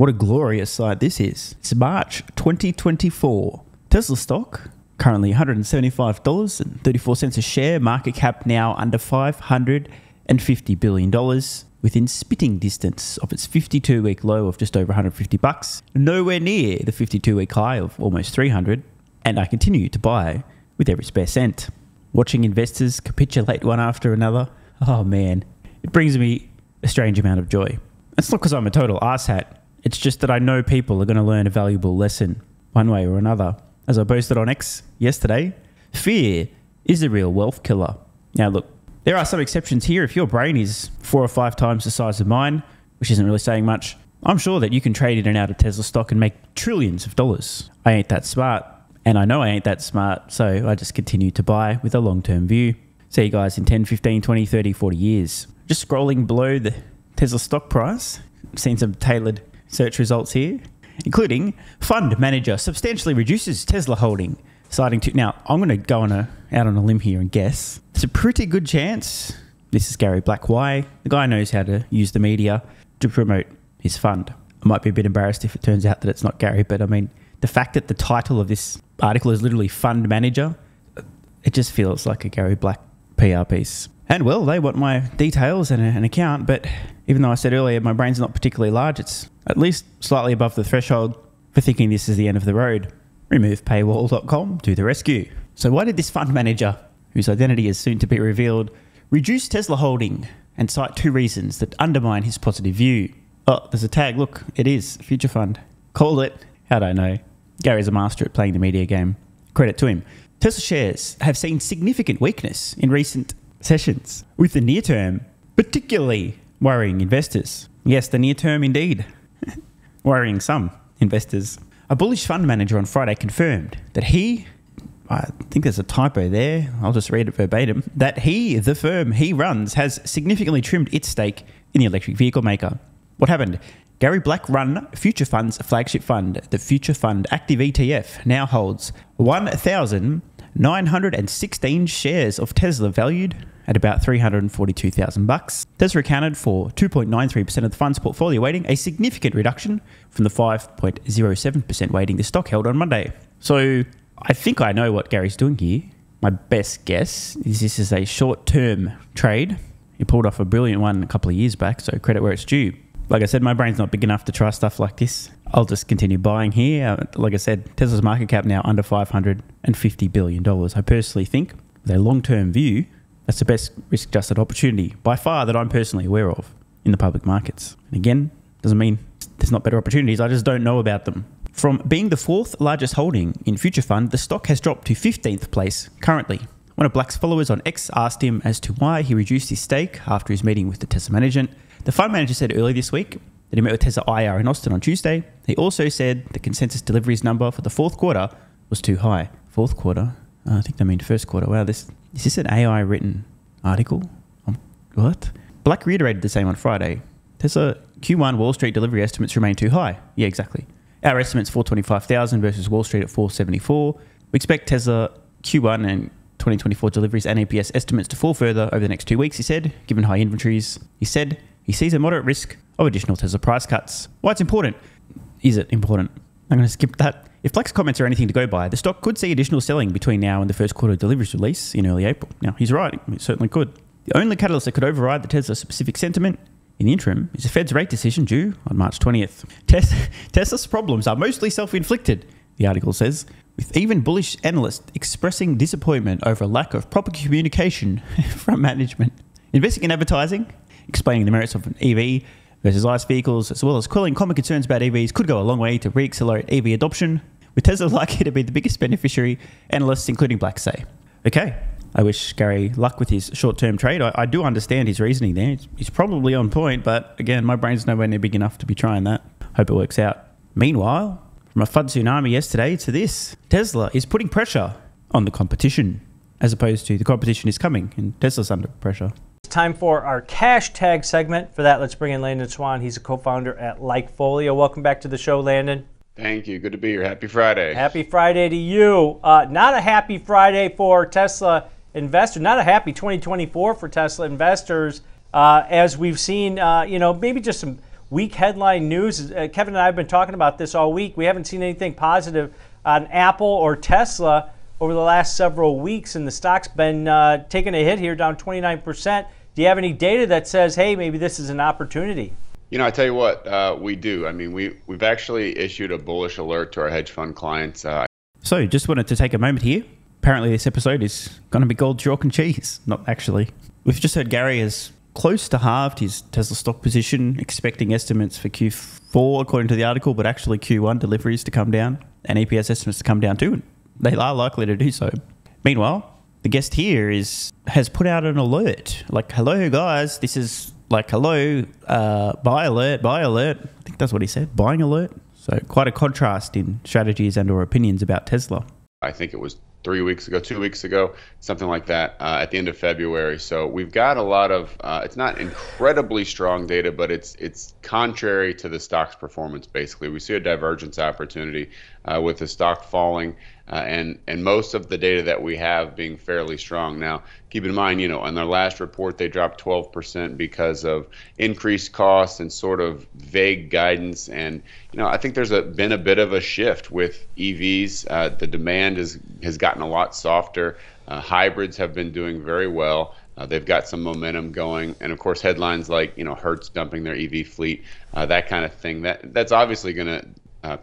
What a glorious sight this is. It's March 2024. Tesla stock, currently $175.34 a share, market cap now under $550 billion, within spitting distance of its 52-week low of just over $150, nowhere near the 52-week high of almost $300, and I continue to buy with every spare cent. Watching investors capitulate one after another, oh man, it brings me a strange amount of joy. It's not because I'm a total arsehat, it's just that I know people are going to learn a valuable lesson one way or another. As I posted on X yesterday, fear is the real wealth killer. Now look, there are some exceptions here. If your brain is 4 or 5 times the size of mine, which isn't really saying much, I'm sure that you can trade in and out of Tesla stock and make trillions of dollars. I ain't that smart, and I know I ain't that smart, so I just continue to buy with a long-term view. See you guys in 10, 15, 20, 30, 40 years. Just scrolling below the Tesla stock price, I've seen some tailored search results here, including fund manager substantially reduces Tesla holding, citing to... Now, I'm going to go on out on a limb here and guess. It's a pretty good chance. This is Gary Black. Why? The guy knows how to use the media to promote his fund. I might be a bit embarrassed if it turns out that it's not Gary, but I mean, the fact that the title of this article is literally fund manager, it just feels like a Gary Black PR piece. And well, they want my details and an account, but even though I said earlier my brain's not particularly large, it's at least slightly above the threshold for thinking this is the end of the road. Removepaywall.com to the rescue. So why did this fund manager, whose identity is soon to be revealed, reduce Tesla holding and cite 2 reasons that undermine his positive view? Oh, there's a tag. Look, it is Future Fund. Call it. How'd I know? Gary's a master at playing the media game. Credit to him. Tesla shares have seen significant weakness in recent sessions, with the near term particularly worrying investors. Yes, the near term indeed. Worrying some investors. A bullish fund manager on Friday confirmed that he, I think there's a typo there, I'll just read it verbatim, that he, the firm he runs, has significantly trimmed its stake in the electric vehicle maker. What happened? Gary Black run Future Fund's flagship fund, the Future Fund Active ETF, now holds 1,916 shares of Tesla valued at about $342,000. Tesla accounted for 2.93% of the fund's portfolio weighting, a significant reduction from the 5.07% weighting the stock held on Monday. So I think I know what Gary's doing here. My best guess is this is a short-term trade. He pulled off a brilliant one a couple of years back, so credit where it's due. Like I said, my brain's not big enough to try stuff like this. I'll just continue buying here. Like I said, Tesla's market cap now under $550 billion. I personally think, with a long-term view, that's the best risk-adjusted opportunity, by far, that I'm personally aware of in the public markets. And again, doesn't mean there's not better opportunities, I just don't know about them. From being the 4th largest holding in Future Fund, the stock has dropped to 15th place currently. One of Black's followers on X asked him as to why he reduced his stake after his meeting with the Tesla management. The fund manager said earlier this week that he met with Tesla IR in Austin on Tuesday. He also said the consensus deliveries number for the 4th quarter was too high. 4th quarter? Oh, I think they mean 1st quarter. Wow, this... Is this an AI written article? What? Black reiterated the same on Friday. Tesla Q1 Wall Street delivery estimates remain too high. Yeah, exactly. Our estimate's 425,000 versus Wall Street at 474. We expect Tesla Q1 and 2024 deliveries and EPS estimates to fall further over the next 2 weeks, he said, given high inventories. He said he sees a moderate risk of additional Tesla price cuts. Why it's important? Is it important? I'm going to skip that. If Black's comments are anything to go by, the stock could see additional selling between now and the 1st quarter deliveries release in early April. Now, he's right, it certainly could. The only catalyst that could override the Tesla-specific sentiment in the interim is the Fed's rate decision due on March 20th. Tesla's problems are mostly self-inflicted, the article says, with even bullish analysts expressing disappointment over a lack of proper communication from management. Investing in advertising, explaining the merits of an EV versus ICE vehicles, as well as quelling common concerns about EVs, could go a long way to re-accelerate EV adoption, with Tesla likely to be the biggest beneficiary, analysts including Black say. Okay, I wish Gary luck with his short-term trade. I do understand his reasoning there. He's probably on point, but again, my brain's nowhere near big enough to be trying that. Hope it works out. Meanwhile, from a FUD tsunami yesterday to this, Tesla is putting pressure on the competition, as opposed to the competition is coming and Tesla's under pressure. Time for our cash tag segment. For that, let's bring in Landon Swan. He's a co-founder at Likefolio. Welcome back to the show, Landon. Thank you. Good to be here. Happy Friday. Happy Friday to you. Not a happy Friday for Tesla investors. Not a happy 2024 for Tesla investors, as we've seen. You know, maybe just some weak headline news. Kevin and I have been talking about this all week. We haven't seen anything positive on Apple or Tesla over the last several weeks, and the stock's been taking a hit here, down 29%. Do you have any data that says, hey, maybe this is an opportunity? You know, I tell you what, we do. I mean, we've actually issued a bullish alert to our hedge fund clients. So just wanted to take a moment here. Apparently this episode is going to be gold, chalk and cheese. Not actually. We've just heard Gary has close to halved his Tesla stock position, expecting estimates for Q4 according to the article, but actually Q1 deliveries to come down and EPS estimates to come down too. And they are likely to do so. Meanwhile, the guest here has put out an alert. Like, hello guys, this is... Like, hello, buy alert, buy alert. I think that's what he said, buying alert. So quite a contrast in strategies and or opinions about Tesla. I think it was 3 weeks ago, 2 weeks ago, something like that, at the end of February. So we've got a lot of, it's not incredibly strong data, but it's contrary to the stock's performance, basically. We see a divergence opportunity with the stock falling and most of the data that we have being fairly strong. Now, keep in mind, you know, on their last report, they dropped 12% because of increased costs and sort of vague guidance. And, you know, I think there's been a bit of a shift with EVs. The demand has gotten a lot softer. Hybrids have been doing very well. They've got some momentum going, and of course headlines like, you know, Hertz dumping their EV fleet, that kind of thing. That's obviously going to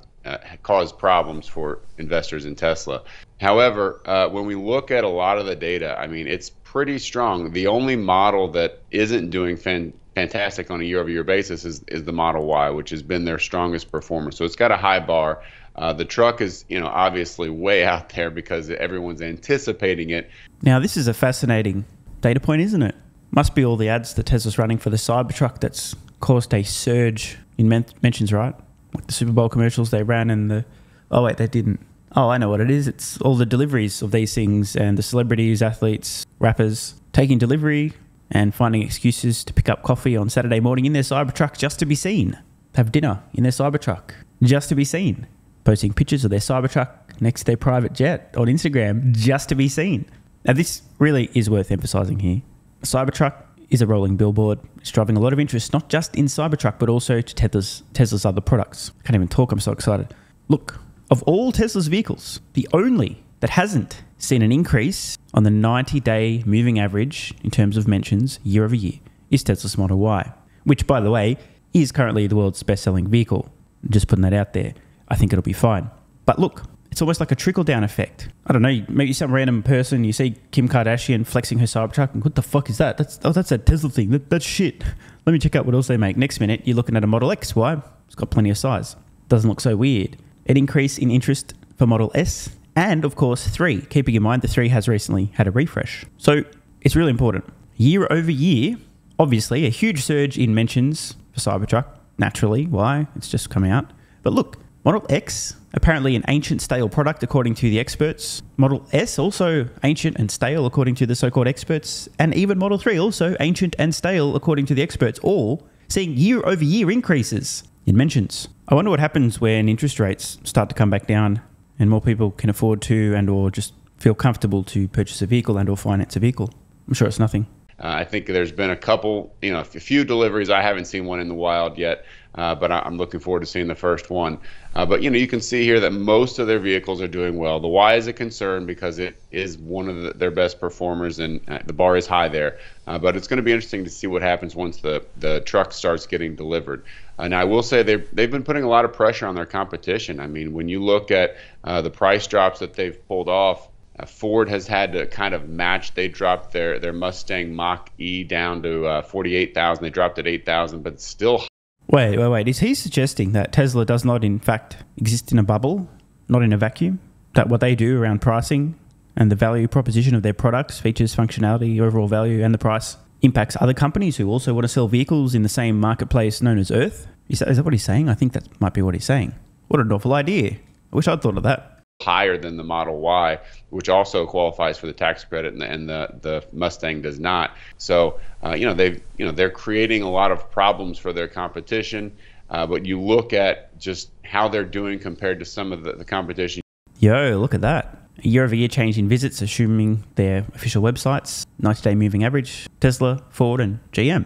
cause problems for investors in Tesla. However, when we look at a lot of the data, I mean, it's pretty strong. The only model that isn't doing fantastic on a year-over-year basis is the Model Y, which has been their strongest performer. So it's got a high bar. The truck is, you know, obviously way out there because everyone's anticipating it. Now, this is a fascinating data point, isn't it? Must be all the ads that Tesla's running for the Cybertruck that's caused a surge in mentions, right? Like the Super Bowl commercials they ran and the... Oh, wait, they didn't. Oh, I know what it is. It's all the deliveries of these things and the celebrities, athletes, rappers taking delivery and finding excuses to pick up coffee on Saturday morning in their Cybertruck just to be seen. Have dinner in their Cybertruck just to be seen. Posting pictures of their Cybertruck next to their private jet on Instagram just to be seen. Now, this really is worth emphasizing here. Cybertruck is a rolling billboard. It's driving a lot of interest, not just in Cybertruck, but also to Tesla's other products. I can't even talk, I'm so excited. Look, of all Tesla's vehicles, the only that hasn't seen an increase on the 90-day moving average in terms of mentions year over year is Tesla's Model Y, which, by the way, is currently the world's best-selling vehicle. Just putting that out there. I think it'll be fine. But look, it's almost like a trickle-down effect. I don't know, maybe some random person, you see Kim Kardashian flexing her Cybertruck, and what the fuck is that? That's a Tesla thing. That's shit. Let me check out what else they make. Next minute, you're looking at a Model X. Why? It's got plenty of size. Doesn't look so weird. An increase in interest for Model S and, of course, 3. Keeping in mind, the 3 has recently had a refresh. So it's really important. Year over year, obviously, a huge surge in mentions for Cybertruck. Naturally. Why? It's just coming out. But look, Model X, apparently an ancient stale product according to the experts. Model S, also ancient and stale according to the so-called experts. And even Model 3, also ancient and stale according to the experts. All seeing year-over-year increases in mentions. I wonder what happens when interest rates start to come back down and more people can afford to and or just feel comfortable to purchase a vehicle and or finance a vehicle. I'm sure it's nothing. I think there's been a couple, you know, a few deliveries. I haven't seen one in the wild yet, but I'm looking forward to seeing the first one. But, you know, you can see here that most of their vehicles are doing well. The Y is a concern because it is one of their best performers, and the bar is high there. But it's going to be interesting to see what happens once the truck starts getting delivered. And I will say they've been putting a lot of pressure on their competition. I mean, when you look at the price drops that they've pulled off, Ford has had to kind of match. They dropped their Mustang Mach-E down to $48,000. They dropped it $8,000, but still. Wait. Is he suggesting that Tesla does not, in fact, exist in a bubble, not in a vacuum? That what they do around pricing and the value proposition of their products, features, functionality, overall value, and the price impacts other companies who also want to sell vehicles in the same marketplace known as Earth? Is that what he's saying? I think that might be what he's saying. What an awful idea. I wish I'd thought of that. Higher than the Model Y, which also qualifies for the tax credit, and the Mustang does not. So you know, they're creating a lot of problems for their competition. But you look at just how they're doing compared to some of the competition. Yo, look at that. A year-over-year change in visits, assuming their official websites, 90-day moving average, Tesla, Ford, and GM.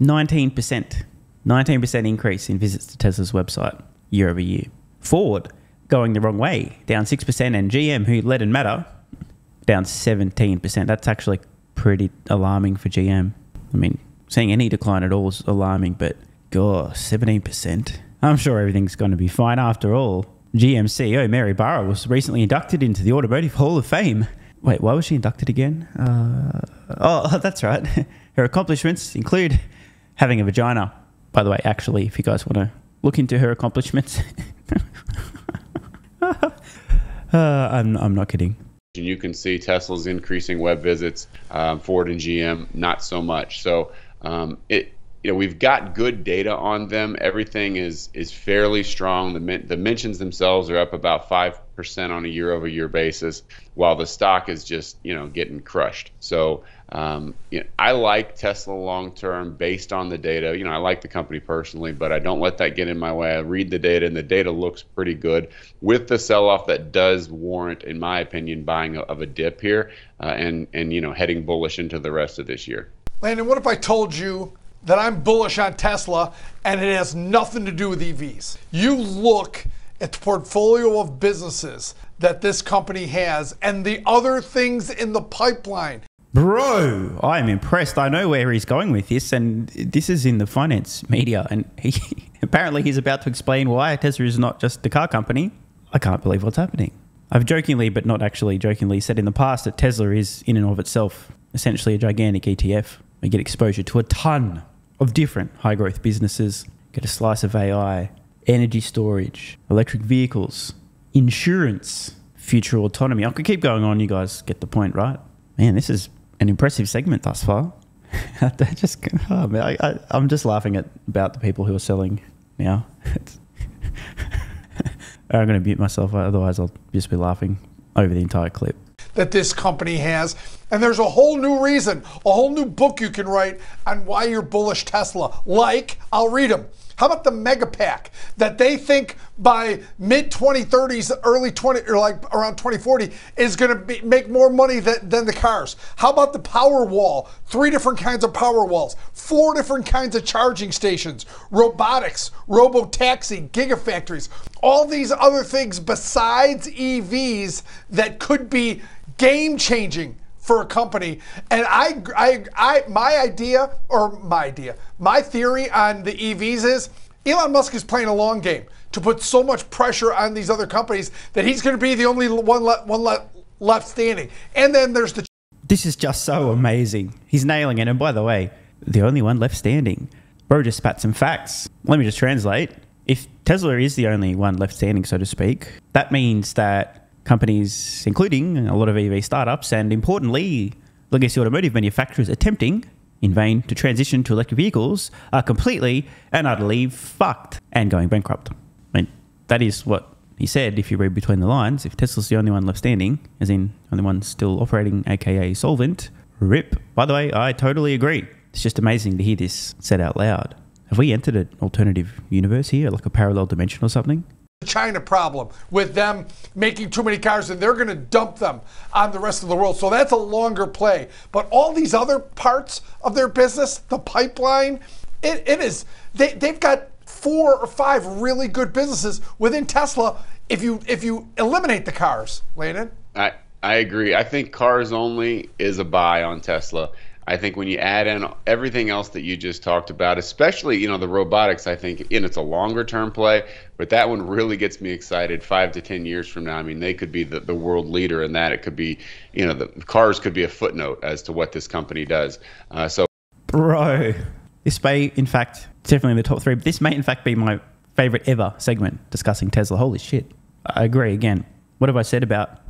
19%. 19% increase in visits to Tesla's website year over year. Ford going the wrong way, down 6%, and GM, who led in matter, down 17%. That's actually pretty alarming for GM. I mean, seeing any decline at all is alarming, but God, 17%. I'm sure everything's going to be fine after all. GM CEO Mary Barra was recently inducted into the Automotive Hall of Fame. Wait, why was she inducted again? Oh, that's right. Her accomplishments include having a vagina. By the way, actually, if you guys want to look into her accomplishments. I'm not kidding. You can see Tesla's increasing web visits, Ford and GM, not so much. So you know, we've got good data on them. Everything is fairly strong. The mentions themselves are up about 5% on a year-over-year basis, while the stock is just, you know, getting crushed. So you know, I like Tesla long-term based on the data. You know, I like the company personally, but I don't let that get in my way. I read the data, and the data looks pretty good. With the sell-off, that does warrant, in my opinion, buying of a dip here, and you know, heading bullish into the rest of this year. Landon, what if I told you that I'm bullish on Tesla and it has nothing to do with EVs? You look at the portfolio of businesses that this company has and the other things in the pipeline. Bro, I am impressed. I know where he's going with this, and this is in the finance media, and he apparently he's about to explain why Tesla is not just the car company. I can't believe what's happening. I've jokingly, but not actually jokingly, said in the past that Tesla is in and of itself essentially a gigantic ETF. We get exposure to a ton of different high growth businesses, get a slice of AI, energy storage, electric vehicles, insurance, future autonomy. I could keep going on, you guys get the point, right? Man, this is an impressive segment thus far. I'm just laughing about the people who are selling now. I'm going to mute myself, otherwise I'll just be laughing over the entire clip. That this company has, and there's a whole new reason, a whole new book you can write on why you're bullish Tesla. Like, I'll read them. How about the mega pack that they think by mid 2030s, early 20, or like around 2040, is going to make more money than the cars? How about the power wall? 3 different kinds of power walls, 4 different kinds of charging stations, robotics, robo taxi, gigafactories, all these other things besides EVs that could be game changing for a company. And my theory on the EVs is Elon Musk is playing a long game to put so much pressure on these other companies that he's going to be the only one left standing. And then there's the... This is just so amazing. He's nailing it. And by the way, the only one left standing. Bro just spat some facts. Let me just translate. If Tesla is the only one left standing, so to speak, that means that companies, including a lot of EV startups and, importantly, legacy automotive manufacturers attempting, in vain, to transition to electric vehicles are completely and utterly fucked and going bankrupt. I mean, that is what he said, if you read between the lines. If Tesla's the only one left standing, as in only one still operating, aka solvent, rip. By the way, I totally agree. It's just amazing to hear this said out loud. Have we entered an alternative universe here, like a parallel dimension or something? China problem with them making too many cars, and they're going to dump them on the rest of the world. So that's a longer play. But all these other parts of their business, the pipeline, they've got 4 or 5 really good businesses within Tesla if you eliminate the cars. Landon? I agree. I think cars only is a buy on Tesla. I think when you add in everything else that you just talked about, especially, you know, the robotics, I think, and it's a longer term play, but that one really gets me excited 5 to 10 years from now. I mean, they could be the world leader in that. It could be, you know, the cars could be a footnote as to what this company does. Bro, this may, in fact, definitely in the top 3, but this may, in fact, be my favorite ever segment discussing Tesla. Holy shit. I agree again. What have I said about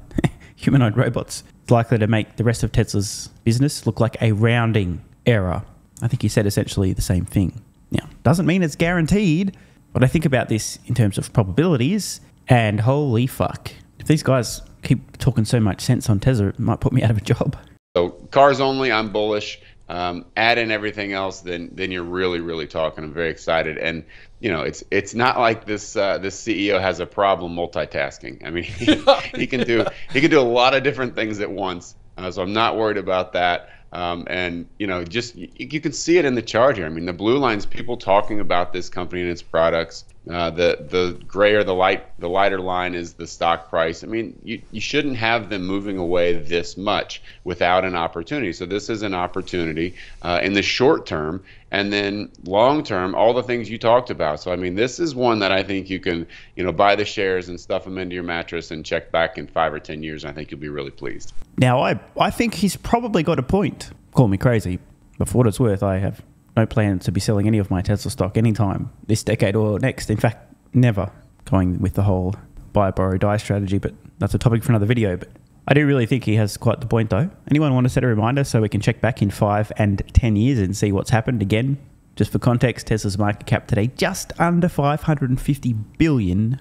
humanoid robots? It's likely to make the rest of Tesla's business look like a rounding error. I think he said essentially the same thing. Now, doesn't mean it's guaranteed, but I think about this in terms of probabilities, and holy fuck. If these guys keep talking so much sense on Tesla, it might put me out of a job. So cars only, I'm bullish. Add in everything else, then you're really talking. I'm very excited, and you know, it's not like this this CEO has a problem multitasking. I mean, he can do a lot of different things at once, so I'm not worried about that. And you know, just you can see it in the chart here. I mean, the blue line's people talking about this company and its products. The grayer, the lighter line is the stock price. I mean, you shouldn't have them moving away this much without an opportunity. So this is an opportunity in the short term, and then long term, all the things you talked about. So I mean, this is one that I think you can, you know, buy the shares and stuff them into your mattress and check back in 5 or 10 years. And I think you'll be really pleased. Now, I think he's probably got a point. Call me crazy, but for what it's worth, I have no plan to be selling any of my Tesla stock anytime this decade or next. In fact, never, going with the whole buy, borrow, die strategy, but that's a topic for another video. But I do really think he has quite the point though. Anyone want to set a reminder so we can check back in 5 and 10 years and see what's happened? Again, just for context, Tesla's market cap today, just under $550 billion.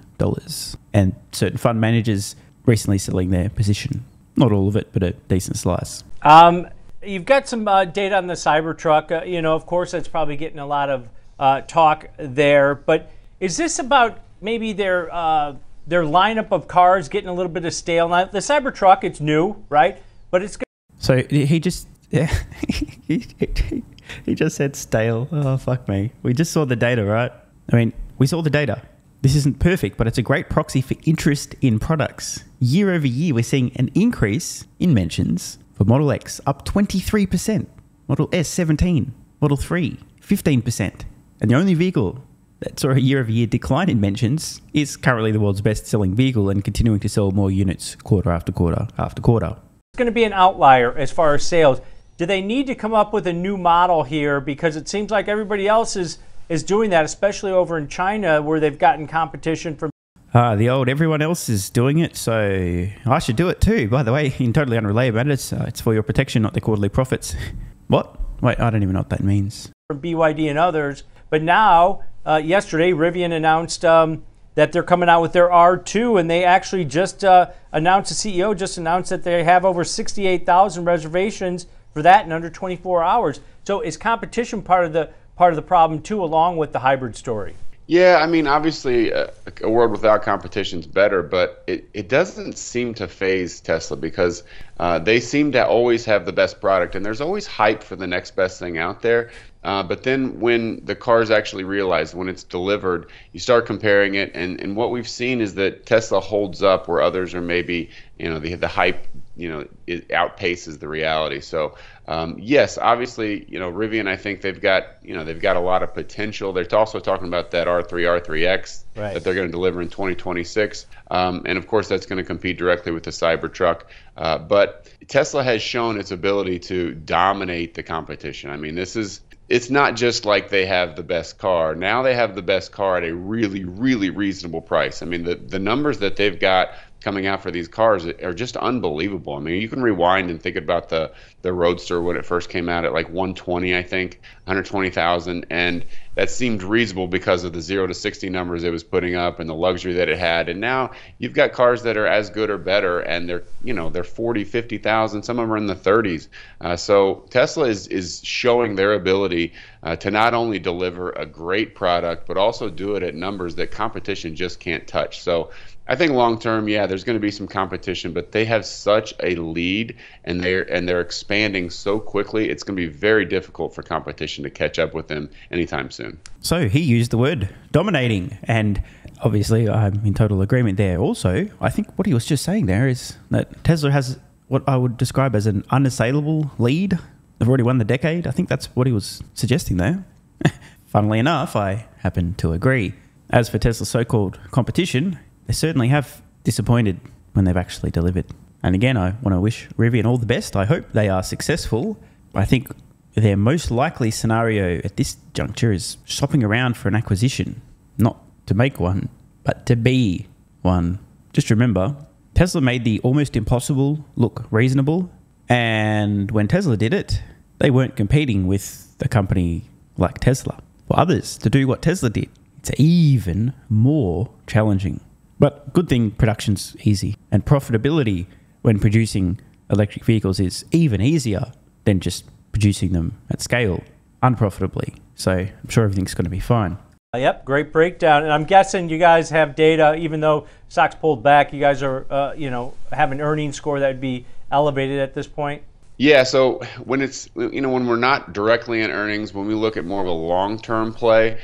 And certain fund managers recently selling their position. Not all of it, but a decent slice. You've got some data on the Cybertruck. You know, of course, that's probably getting a lot of talk there. But is this about maybe their lineup of cars getting a little bit of stale? Now, the Cybertruck, it's new, right? But it's so he just he just said stale. Oh fuck me! We just saw the data, right? I mean, we saw the data. This isn't perfect, but it's a great proxy for interest in products. Year over year, we're seeing an increase in mentions. For Model X, up 23%, Model S, 17%, Model 3, 15%. And the only vehicle that saw a year-over-year decline in mentions is currently the world's best-selling vehicle and continuing to sell more units quarter after quarter after quarter. It's going to be an outlier as far as sales. Do they need to come up with a new model here? Because it seems like everybody else is doing that, especially over in China where they've gotten competition from... the old everyone else is doing it, so I should do it too. By the way, in totally unrelated matters, it's for your protection, not the quarterly profits. What? Wait, I don't even know what that means. From BYD and others, but now, yesterday, Rivian announced that they're coming out with their R2, and they actually just announced, the CEO just announced that they have over 68,000 reservations for that in under 24 hours. So is competition part of the problem too, along with the hybrid story? Yeah, I mean, obviously, a world without competition is better, but it doesn't seem to phase Tesla because they seem to always have the best product, and there's always hype for the next best thing out there. But then when the car is actually realized, when it's delivered, you start comparing it, and what we've seen is that Tesla holds up where others are maybe, you know, the hype, you know, it outpaces the reality. So yes, obviously, you know, Rivian, I think they've got, you know, they've got a lot of potential. They're also talking about that R3X right, that they're going to deliver in 2026, and of course that's going to compete directly with the Cybertruck. But Tesla has shown its ability to dominate the competition. I mean, this is, it's not just like they have the best car. Now they have the best car at a really, really reasonable price. I mean, the numbers that they've got coming out for these cars are just unbelievable. I mean, you can rewind and think about the Roadster when it first came out at like 120, I think, 120,000, and that seemed reasonable because of the 0 to 60 numbers it was putting up and the luxury that it had. And now you've got cars that are as good or better, and they're, you know, they're 40, 50,000. Some of them are in the 30s. So Tesla is showing their ability to not only deliver a great product, but also do it at numbers that competition just can't touch. So I think long term, yeah, there's going to be some competition, but they have such a lead, and they're expanding so quickly. It's going to be very difficult for competition to catch up with them anytime soon. So he used the word dominating, and obviously I'm in total agreement there. Also, I think what he was just saying there is that Tesla has what I would describe as an unassailable lead. They've already won the decade. I think that's what he was suggesting there. Funnily enough, I happen to agree. As for Tesla's so-called competition, they certainly have disappointed when they've actually delivered. And again, I want to wish Rivian all the best. I hope they are successful. I think their most likely scenario at this juncture is shopping around for an acquisition, not to make one, but to be one. Just remember, Tesla made the almost impossible look reasonable. And when Tesla did it, they weren't competing with a company like Tesla. For others to do what Tesla did, it's even more challenging. But good thing production's easy, and profitability when producing electric vehicles is even easier than just producing them at scale unprofitably. So I'm sure everything's going to be fine. Yep, great breakdown. And I'm guessing you guys have data, even though stocks pulled back, you guys are, you know, have an earnings score that would be elevated at this point. Yeah, so when it's, you know, when we're not directly in earnings, when we look at more of a long-term play,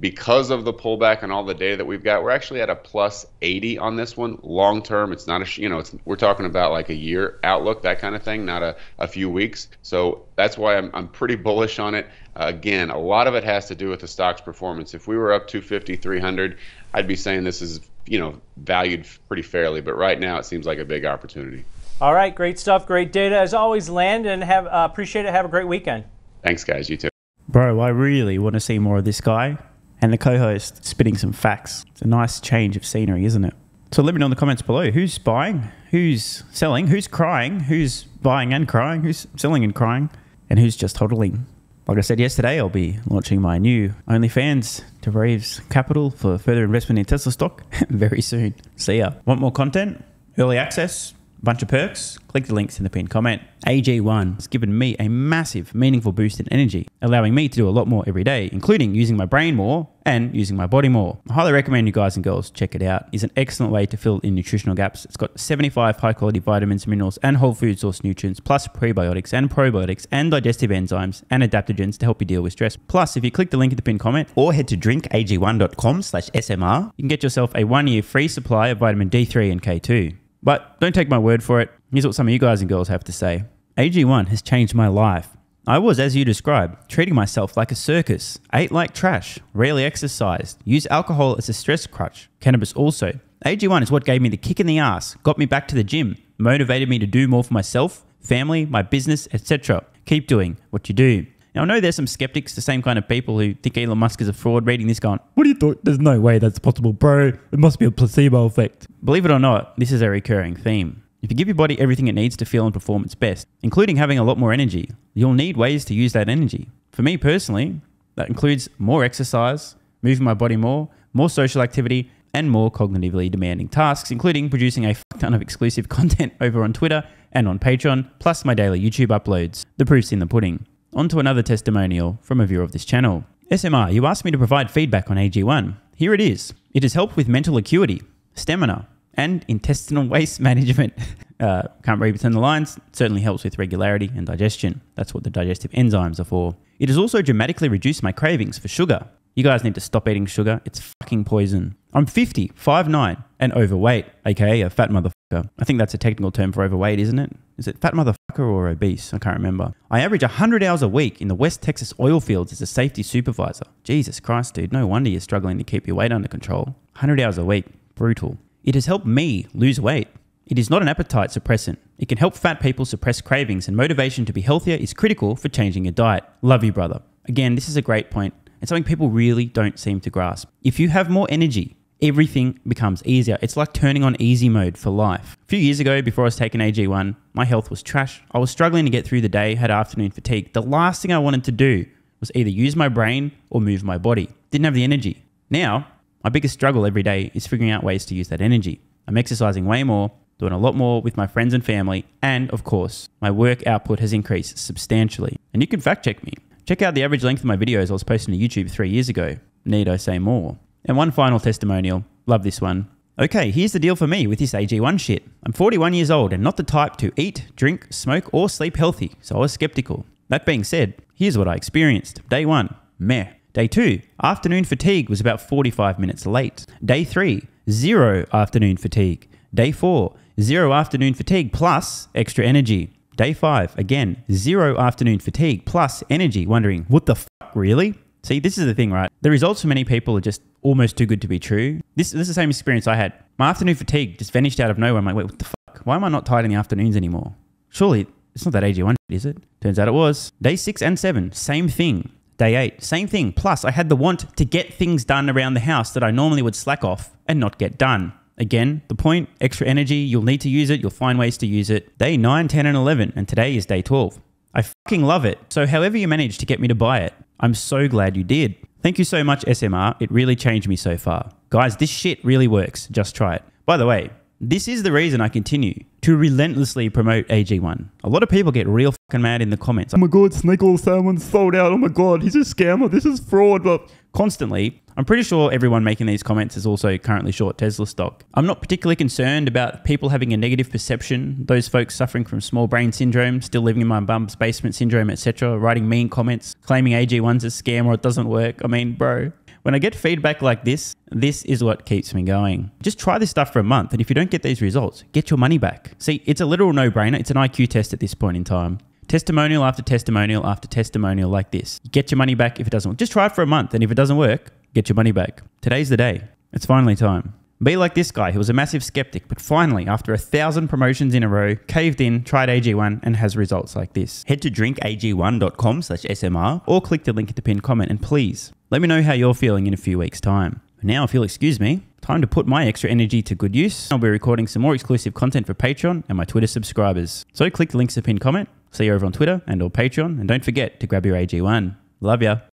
because of the pullback and all the data that we've got, we're actually at a plus 80 on this one. Long-term, it's not a, you know, it's, we're talking about like a year outlook, that kind of thing, not a few weeks. So that's why I'm pretty bullish on it. Again, a lot of it has to do with the stock's performance. If we were up 250, 300, I'd be saying this is, you know, valued pretty fairly. But right now, it seems like a big opportunity. All right, great stuff, great data. As always, Landon, appreciate it. Have a great weekend. Thanks, guys. You too. Bro, I really want to see more of this guy and the co-host spitting some facts. It's a nice change of scenery, isn't it? So let me know in the comments below who's buying, who's selling, who's crying, who's buying and crying, who's selling and crying, and who's just hodling. Like I said yesterday, I'll be launching my new OnlyFans to raise capital for further investment in Tesla stock very soon. See ya. Want more content? Early access? Bunch of perks? Click the links in the pinned comment. AG1 has given me a massive, meaningful boost in energy, allowing me to do a lot more every day, including using my brain more and using my body more. I highly recommend you guys and girls check it out. It's an excellent way to fill in nutritional gaps. It's got 75 high-quality vitamins, minerals, and whole food source nutrients, plus prebiotics and probiotics and digestive enzymes and adaptogens to help you deal with stress. Plus, if you click the link in the pinned comment or head to drinkag1.com/SMR, you can get yourself a 1-year free supply of vitamin D3 and K2. But don't take my word for it. Here's what some of you guys and girls have to say. AG1 has changed my life. I was, as you described, treating myself like a circus, ate like trash, rarely exercised, used alcohol as a stress crutch, cannabis also. AG1 is what gave me the kick in the ass, got me back to the gym, motivated me to do more for myself, family, my business, etc. Keep doing what you do. Now, I know there's some skeptics, the same kind of people who think Elon Musk is a fraud, reading this going, what do you thought? There's no way that's possible, bro. It must be a placebo effect. Believe it or not, this is a recurring theme. If you give your body everything it needs to feel and perform its best, including having a lot more energy, you'll need ways to use that energy. For me personally, that includes more exercise, moving my body more social activity, and more cognitively demanding tasks, including producing a ton of exclusive content over on Twitter and on Patreon, plus my daily YouTube uploads. The proof's in the pudding. On to another testimonial from a viewer of this channel. SMR, you asked me to provide feedback on AG1. Here it is. It has helped with mental acuity, stamina, and intestinal waste management. Can't read between the lines. Certainly helps with regularity and digestion. That's what the digestive enzymes are for. It has also dramatically reduced my cravings for sugar. You guys need to stop eating sugar. It's fucking poison. I'm 50, 5'9", and overweight, aka a fat motherfucker. I think that's a technical term for overweight, isn't it? Is it fat motherfucker or obese? I can't remember. I average 100 hours a week in the West Texas oil fields as a safety supervisor. Jesus Christ, dude. No wonder you're struggling to keep your weight under control. 100 hours a week. Brutal. It has helped me lose weight. It is not an appetite suppressant. It can help fat people suppress cravings, and motivation to be healthier is critical for changing your diet. Love you, brother. Again, this is a great point and something people really don't seem to grasp. If you have more energy, everything becomes easier. It's like turning on easy mode for life. A few years ago, before I was taking AG1, my health was trash. I was struggling to get through the day, had afternoon fatigue. The last thing I wanted to do was either use my brain or move my body. Didn't have the energy. Now, my biggest struggle every day is figuring out ways to use that energy. I'm exercising way more, doing a lot more with my friends and family, and of course, my work output has increased substantially. And you can fact check me. Check out the average length of my videos I was posting to YouTube 3 years ago. Need I say more? And one final testimonial. Love this one. Okay, here's the deal for me with this AG1 shit. I'm 41 years old and not the type to eat, drink, smoke, or sleep healthy, so I was skeptical. That being said, here's what I experienced. Day 1, meh. Day 2, afternoon fatigue was about 45 minutes late. Day 3, 0 afternoon fatigue. Day 4, 0 afternoon fatigue plus extra energy. Day 5, again, 0 afternoon fatigue plus energy, wondering, what the fuck, really? See, this is the thing, right? The results for many people are just almost too good to be true. This is the same experience I had. My afternoon fatigue just vanished out of nowhere. I'm like, wait, what the fuck? Why am I not tired in the afternoons anymore? Surely it's not that AG1 shit, is it? Turns out it was. Day 6 and 7, same thing. Day 8, same thing. Plus, I had the want to get things done around the house that I normally would slack off and not get done. Again, the point, extra energy, you'll need to use it. You'll find ways to use it. Day 9, 10, and 11, and today is day 12. I fucking love it. So however you managed to get me to buy it, I'm so glad you did. Thank you so much, SMR. It really changed me so far. Guys, this shit really works. Just try it. By the way, This is the reason I continue to relentlessly promote AG1. A lot of people get real fucking mad in the comments. Oh my God, snake oil salmon sold out. Oh my God, he's a scammer. This is fraud. But constantly, I'm pretty sure everyone making these comments is also currently short Tesla stock. I'm not particularly concerned about people having a negative perception. Those folks suffering from small brain syndrome, still living in my bum's basement syndrome, etc. Writing mean comments, claiming AG1's a scam or it doesn't work. I mean, bro. When I get feedback like this, this is what keeps me going. Just try this stuff for a month, and if you don't get these results, get your money back. See, it's a literal no-brainer. It's an IQ test at this point in time. Testimonial after testimonial after testimonial like this. Get your money back if it doesn't work. Just try it for a month, and if it doesn't work, get your money back. Today's the day. It's finally time. Be like this guy who was a massive skeptic, but finally, after 1,000 promotions in a row, caved in, tried AG1, and has results like this. Head to drinkag1.com/SMR or click the link at the pinned comment, and please let me know how you're feeling in a few weeks' time. Now, if you'll excuse me, time to put my extra energy to good use. I'll be recording some more exclusive content for Patreon and my Twitter subscribers. So click the links at the pinned comment, see you over on Twitter and or Patreon, and don't forget to grab your AG1. Love ya.